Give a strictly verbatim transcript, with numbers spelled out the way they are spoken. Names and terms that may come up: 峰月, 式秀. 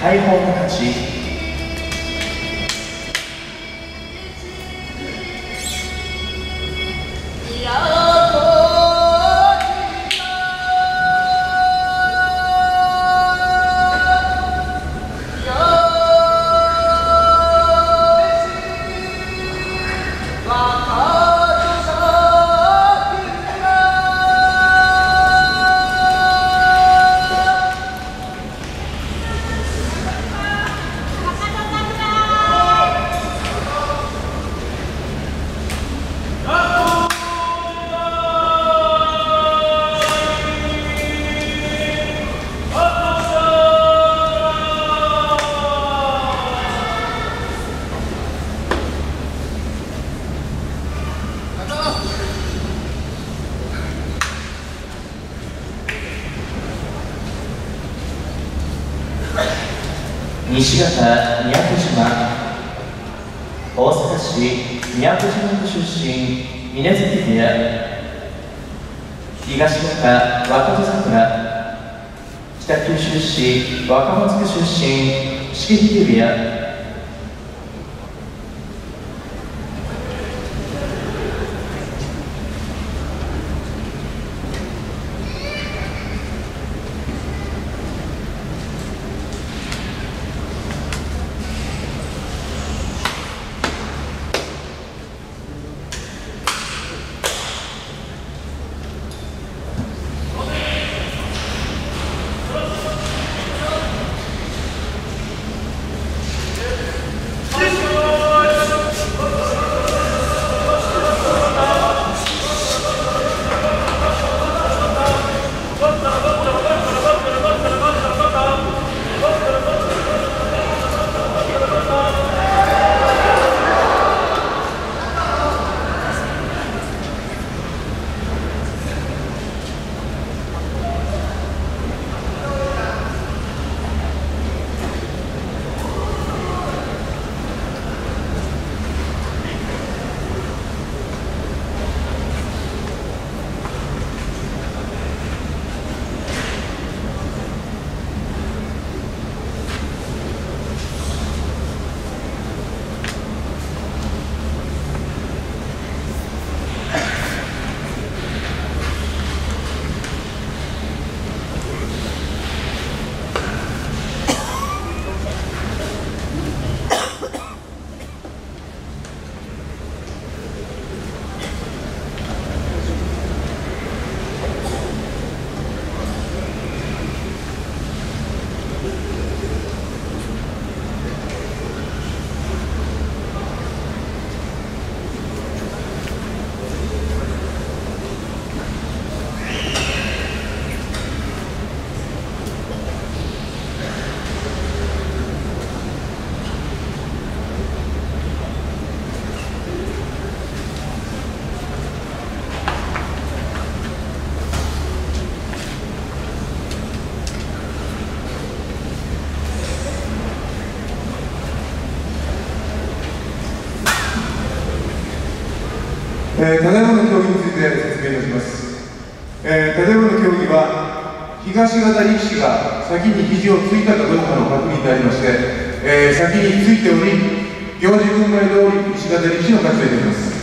大砲の勝ち。西方宮古島、大阪市宮古島の出身峰月部屋、東方若手桜、北九州市若松区出身式秀部屋、ただいまの競技について説明いたします。えー、ただいまの競技は東方力士が先に肘をついたかどうかの確認でありまして、えー、先についており行司軍配通り西方力士の勝ちといたします。